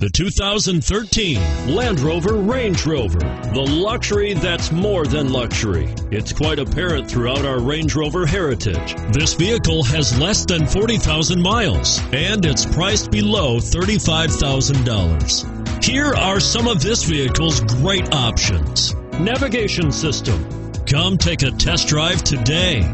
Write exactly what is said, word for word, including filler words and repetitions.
The two thousand thirteen Land Rover Range Rover, the luxury that's more than luxury. It's quite apparent throughout our Range Rover heritage. This vehicle has less than forty thousand miles, and it's priced below thirty-five thousand dollars. Here are some of this vehicle's great options. Navigation system. Come take a test drive today.